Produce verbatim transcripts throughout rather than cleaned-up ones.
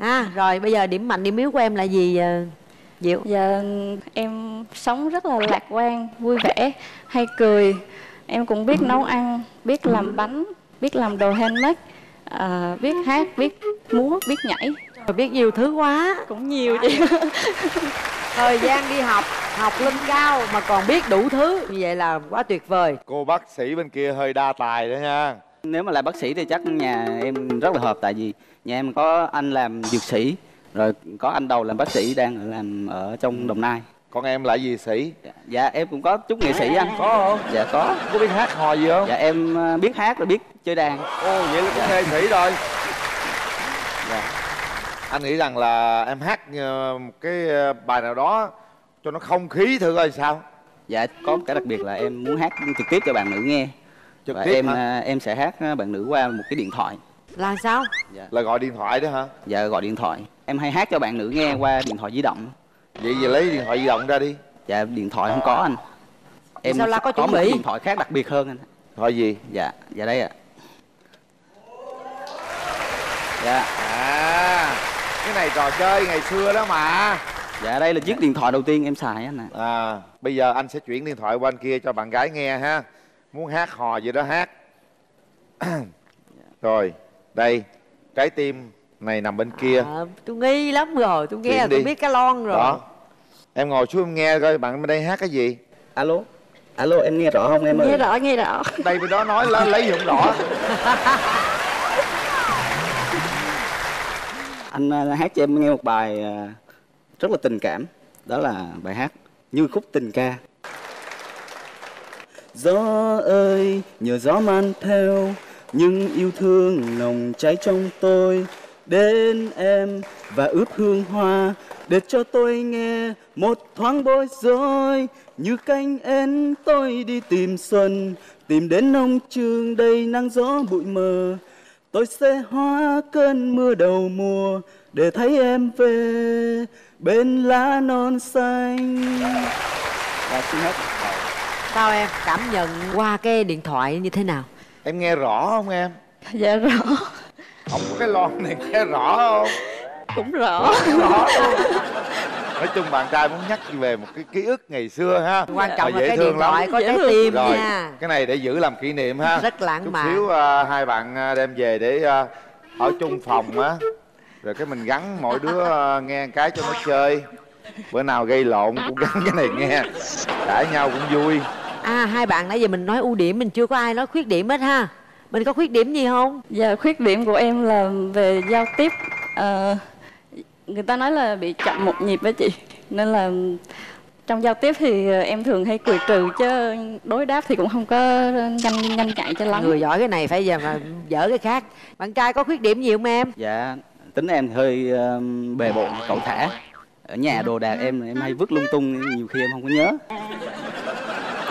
À, rồi bây giờ điểm mạnh điểm yếu của em là gì Diệu? Giờ em sống rất là lạc quan, vui vẻ, hay cười. Em cũng biết nấu ăn, biết làm bánh, biết làm đồ handmade, à, biết hát, biết múa, biết nhảy. Rồi biết nhiều thứ quá. Cũng nhiều chị. Thời gian đi học, học lên cao mà còn biết đủ thứ. Như vậy là quá tuyệt vời. Cô bác sĩ bên kia hơi đa tài đó nha. Nếu mà là bác sĩ thì chắc nhà em rất là hợp. Tại vì nhà em có anh làm dược sĩ, rồi có anh đầu làm bác sĩ đang làm ở trong Đồng Nai. Còn em là gì sĩ? Dạ em cũng có chút nghệ sĩ anh. Có không? Dạ có. Có biết hát hò gì không? Dạ em biết hát rồi biết chơi đàn. Ồ vậy là cũng nghệ sĩ rồi. Dạ. Anh nghĩ rằng là em hát một cái bài nào đó cho nó không khí thử coi sao. Dạ có cái đặc biệt là em muốn hát trực tiếp cho bạn nữ nghe. Trực và tiếp em hả? Em sẽ hát bạn nữ qua một cái điện thoại. Là sao? Dạ. Là gọi điện thoại đó hả? Dạ gọi điện thoại. Em hay hát cho bạn nữ nghe qua điện thoại di động. Vậy giờ lấy điện thoại di động ra đi. Dạ điện thoại không có anh. Em sao là có chuẩn bị điện thoại khác đặc biệt hơn anh. Thôi gì? Dạ dạ đây ạ. À. Dạ. À cái này trò chơi ngày xưa đó mà. Dạ đây là chiếc điện thoại đầu tiên em xài anh ạ. À bây giờ anh sẽ chuyển điện thoại qua bên kia cho bạn gái nghe ha. Muốn hát hò gì đó hát. Rồi đây trái tim này nằm bên kia. À, tôi nghi lắm rồi, tôi nghe là tôi biết cái lon rồi đó. Em ngồi xuống em nghe coi bạn bên đây hát cái gì. Alo alo em nghe rõ không em ơi? Nghe rõ nghe rõ. Đây bên đó nói lấy, lấy dụng rõ. Anh hát cho em nghe một bài rất là tình cảm, đó là bài hát Như Khúc Tình Ca. Gió ơi nhờ gió man theo những yêu thương nồng cháy trong tôi, đến em và ướp hương hoa để cho tôi nghe một thoáng bối rối. Như cánh én tôi đi tìm xuân, tìm đến nông trường đầy nắng gió bụi mờ. Tôi sẽ hóa cơn mưa đầu mùa để thấy em về bên lá non xanh. Và xin hết. Sao em cảm nhận qua cái điện thoại như thế nào? Em nghe rõ không em? Dạ rõ. Không có cái lon này nghe rõ không? Cũng rõ. Rõ luôn. Nói chung bạn trai muốn nhắc về một cái ký ức ngày xưa ha. Quan trọng là cái điện thoại có trái tim nha. Cái này để giữ làm kỷ niệm ha. Rất lãng mạn. Chút xíu uh, hai bạn đem về để uh, ở chung phòng á. Rồi cái mình gắn mỗi đứa uh, nghe cái cho nó chơi. Bữa nào gây lộn cũng gắn cái này nghe. Cãi nhau cũng vui. À hai bạn nãy giờ mình nói ưu điểm, mình chưa có ai nói khuyết điểm hết ha. Mình có khuyết điểm gì không? Dạ khuyết điểm của em là về giao tiếp. À, người ta nói là bị chậm một nhịp đó chị. Nên là trong giao tiếp thì em thường hay cười trừ, chứ đối đáp thì cũng không có nhanh nhanh chạy cho lắm. Người giỏi cái này phải giờ mà dở cái khác. Bạn trai có khuyết điểm gì không em? Dạ tính em hơi uh, bề bộn cẩu thả. Ở nhà đồ đạc em em hay vứt lung tung, nhiều khi em không có nhớ.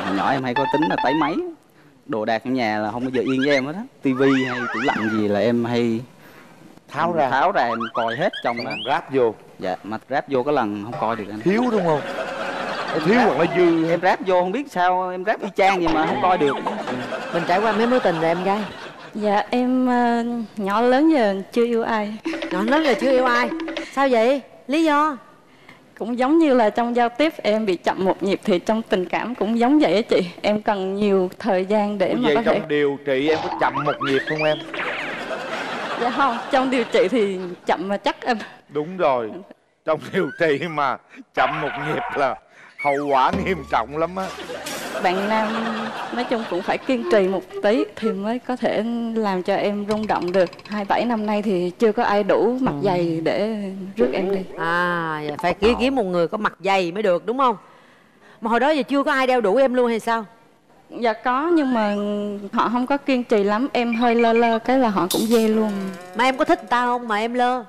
Hồi nhỏ em hay có tính là tẩy máy. Đồ đạc ở nhà là không bao giờ yên với em hết á. Tivi hay tủ lạnh gì là em hay tháo ra tháo ra em coi hết trong đó, ráp vô. Dạ mà ráp vô có lần không coi được anh. Thiếu đúng không? Em thiếu hoặc là dư. Em ráp vô không biết sao em ráp y chang vậy mà không coi được. Mình trải qua mấy mối tình rồi em gái. Dạ em uh, nhỏ lớn giờ chưa yêu ai. Nhỏ lớn giờ chưa yêu ai? Sao vậy? Lý do? Cũng giống như là trong giao tiếp em bị chậm một nhịp thì trong tình cảm cũng giống vậy á chị. Em cần nhiều thời gian để mà có thể... Trong điều trị em có chậm một nhịp không em? Dạ không, trong điều trị thì chậm mà chắc em. Đúng rồi, trong điều trị mà chậm một nhịp là hậu quả nghiêm trọng lắm á. Bạn nam nói chung cũng phải kiên trì một tí thì mới có thể làm cho em rung động được. Hai bảy năm nay thì chưa có ai đủ mặt dày để rước em đi. À vậy phải kiếm kiếm một người có mặt dày mới được đúng không? Mà hồi đó giờ chưa có ai đeo đủ em luôn hay sao? Dạ có, nhưng mà họ không có kiên trì lắm. Em hơi lơ lơ cái là họ cũng dê luôn. Mà em có thích người ta không mà em lơ?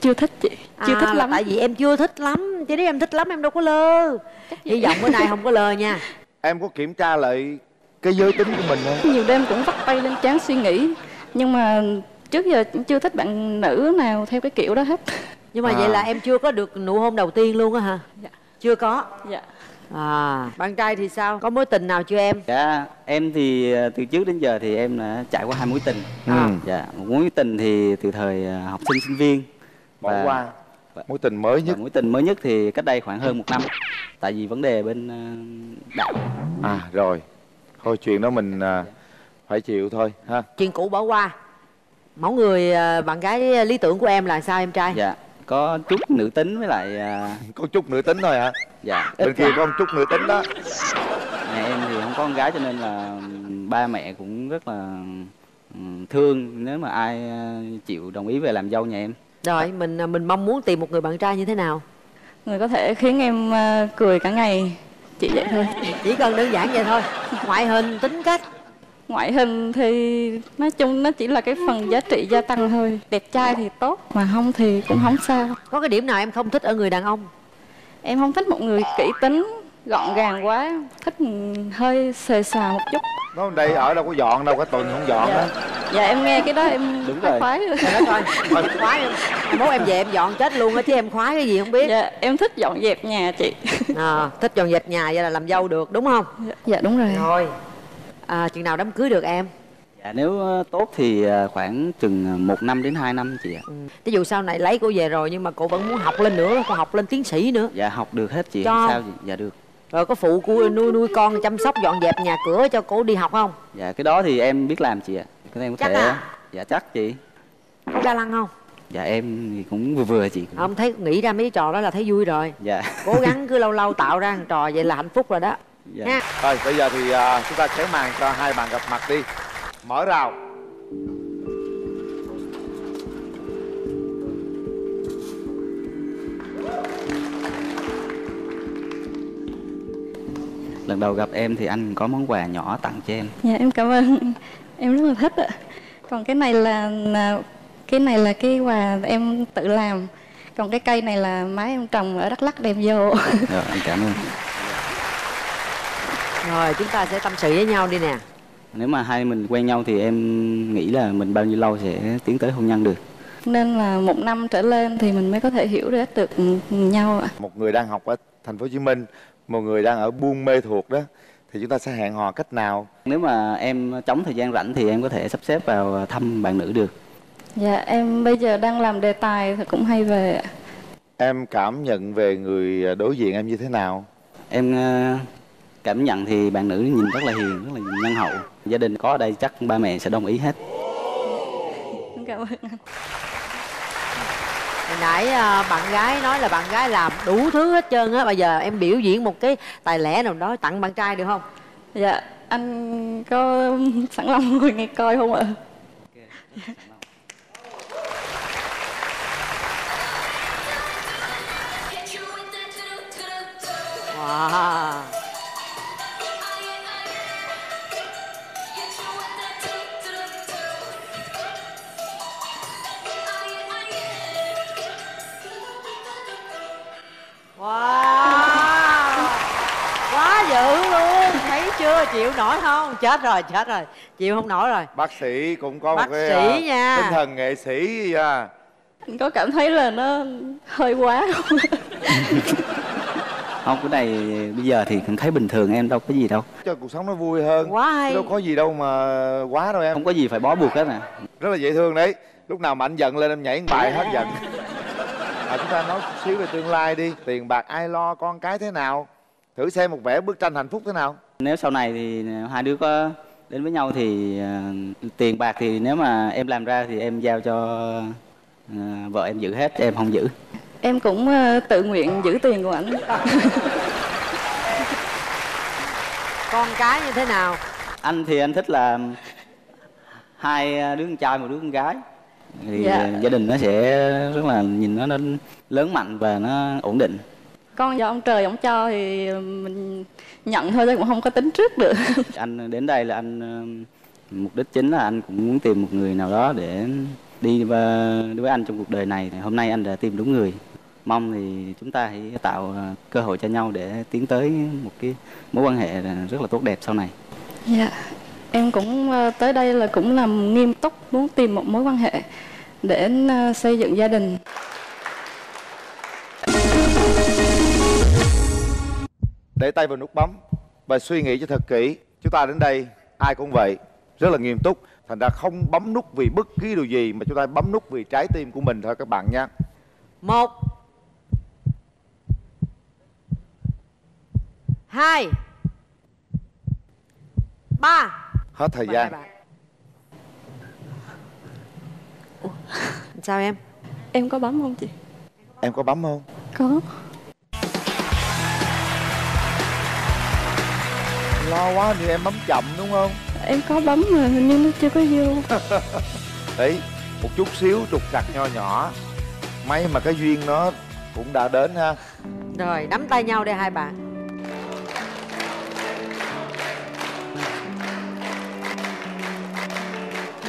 Chưa thích chị, chưa à, thích lắm. Tại vì em chưa thích lắm, chứ nếu em thích lắm em đâu có lơ. Hy vọng bữa nay không có lơ nha. Em có kiểm tra lại cái giới tính của mình không? Nhiều đêm cũng vắt tay lên trán suy nghĩ. Nhưng mà trước giờ cũng chưa thích bạn nữ nào theo cái kiểu đó hết. Nhưng mà à. Vậy là em chưa có được nụ hôn đầu tiên luôn á hả? Dạ. Chưa có. Dạ. À, bạn trai thì sao? Có mối tình nào chưa em? Dạ, em thì từ trước đến giờ thì em đã trải qua hai mối tình. Ừ. Dạ, một mối tình thì từ thời học sinh sinh viên. bỏ và... qua. Mối tình mới nhất. Và mối tình mới nhất thì cách đây khoảng hơn một năm. Tại vì vấn đề bên uh, đạo. À rồi. Thôi chuyện đó mình uh, phải chịu thôi ha. Chuyện cũ bỏ qua. Mẫu người uh, bạn gái lý tưởng của em là sao em trai? Dạ. Có chút nữ tính với lại uh... có chút nữ tính thôi hả? Dạ. Bên kia dạ. có một chút nữ tính đó. Mẹ em thì không có con gái cho nên là ba mẹ cũng rất là thương nếu mà ai chịu đồng ý về làm dâu nhà em. Rồi mình mình mong muốn tìm một người bạn trai như thế nào? Người có thể khiến em cười cả ngày, chỉ vậy thôi. Chỉ cần đơn giản vậy thôi. Ngoại hình, tính cách. Ngoại hình thì nói chung nó chỉ là cái phần giá trị gia tăng thôi. Đẹp trai thì tốt, mà không thì cũng không sao. Có cái điểm nào em không thích ở người đàn ông? Em không thích một người kỹ tính, gọn gàng quá, thích hơi xề xà một chút. Nó đây ở đâu có dọn đâu, cả tuần không dọn dạ. đó. Dạ em nghe cái đó em đúng rồi. khoái rồi. Dạ, thôi, thôi. khoái em. Bố em về em dọn chết luôn á chứ em khoái cái gì không biết. Dạ em thích dọn dẹp nhà chị. À, thích dọn dẹp nhà vậy là làm dâu được đúng không? Dạ, dạ đúng rồi. Rồi. À, chừng nào đám cưới được em? Dạ nếu tốt thì khoảng chừng một năm đến hai năm chị ạ. Ừ. Ví dụ sau này lấy cô về rồi nhưng mà cô vẫn muốn học lên nữa, cô học lên tiến sĩ nữa. Dạ học được hết chị. Cho... sao chị? Dạ được. Rồi có phụ cô nuôi nuôi con chăm sóc dọn dẹp nhà cửa cho cô đi học không? Dạ cái đó thì em biết làm chị ạ. Cái em có chắc thể à? Dạ chắc chị. Có ga lăng không? Dạ em thì cũng vừa vừa chị. Không thấy nghĩ ra mấy cái trò đó là thấy vui rồi. Dạ. Cố gắng cứ lâu lâu tạo ra một trò vậy là hạnh phúc rồi đó. Dạ. Nha. Rồi bây giờ thì uh, chúng ta kéo màn cho hai bạn gặp mặt đi. Mở rào. Lần đầu gặp em thì anh có món quà nhỏ tặng cho em. Dạ em cảm ơn. Em rất là thích ạ. Còn cái này là Cái này là cái quà em tự làm. Còn cái cây này là má em trồng ở Đắk Lắk đem vô. Rồi em cảm ơn. Rồi chúng ta sẽ tâm sự với nhau đi nè. Nếu mà hai mình quen nhau thì em nghĩ là mình bao nhiêu lâu sẽ tiến tới hôn nhân được? Nên là một năm trở lên thì mình mới có thể hiểu hết được nhau ạ. Một người đang học ở thành phố Hồ Chí Minh, một người đang ở Buôn Mê Thuột đó, thì chúng ta sẽ hẹn hò cách nào? Nếu mà em chống thời gian rảnh thì em có thể sắp xếp vào thăm bạn nữ được. Dạ em bây giờ đang làm đề tài thì cũng hay về. Em cảm nhận về người đối diện em như thế nào? Em cảm nhận thì bạn nữ nhìn rất là hiền, rất là nhân hậu. Gia đình có ở đây chắc ba mẹ sẽ đồng ý hết. Cảm ơn anh. Hồi nãy bạn gái nói là bạn gái làm đủ thứ hết trơn á. Bây giờ em biểu diễn một cái tài lẻ nào đó tặng bạn trai được không? Dạ, anh có sẵn lòng ngồi nghe coi không ạ? Okay. Dạ. Wow. Wow, quá dữ luôn, thấy chưa, chịu nổi không? Chết rồi, chết rồi, chịu không nổi rồi. Bác sĩ cũng có bác một cái sĩ uh, nha. tinh thần nghệ sĩ à. Anh có cảm thấy là nó hơi quá không? Không, cái này bây giờ thì cũng thấy bình thường, em đâu có gì đâu. Cho cuộc sống nó vui hơn. Quá hay. Đâu có gì đâu mà quá đâu em. Không có gì phải bó buộc hết nè. Rất là dễ thương đấy. Lúc nào mà anh giận lên em nhảy một bài hết giận. À, chúng ta nói chút xíu về tương lai đi. Tiền bạc ai lo, con cái thế nào? Thử xem một vẽ bức tranh hạnh phúc thế nào. Nếu sau này thì hai đứa có đến với nhau thì uh, tiền bạc thì nếu mà em làm ra thì em giao cho uh, vợ em giữ hết, em không giữ. Em cũng uh, tự nguyện giữ tiền của ảnh. Con cái như thế nào? Anh thì anh thích là hai đứa con trai một đứa con gái. Thì dạ. gia đình nó sẽ rất là nhìn nó, nó lớn mạnh và nó ổn định. Con do ông trời ông cho thì mình nhận thôi chứ cũng không có tính trước được. Anh đến đây là anh mục đích chính là anh cũng muốn tìm một người nào đó để đi với anh trong cuộc đời này. Hôm nay anh đã tìm đúng người. Mong thì chúng ta hãy tạo cơ hội cho nhau để tiến tới một cái mối quan hệ rất là tốt đẹp sau này. Dạ. Em cũng tới đây là cũng làm nghiêm túc, muốn tìm một mối quan hệ để xây dựng gia đình. Để tay vào nút bấm và suy nghĩ cho thật kỹ. Chúng ta đến đây ai cũng vậy, rất là nghiêm túc. Thành ra không bấm nút vì bất kỳ điều gì mà chúng ta bấm nút vì trái tim của mình thôi các bạn nha. một, hai, ba. Hết thời gian. Ủa? Sao em? Em có bấm không chị? Em có bấm không? Có. Lo quá thì em bấm chậm đúng không? Em có bấm mà hình như nó chưa có vô. Đấy, một chút xíu trục trặc nho nhỏ, mấy mà cái duyên nó cũng đã đến ha. Rồi, nắm tay nhau đây hai bạn.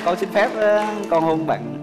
Con xin phép con hôn bạn.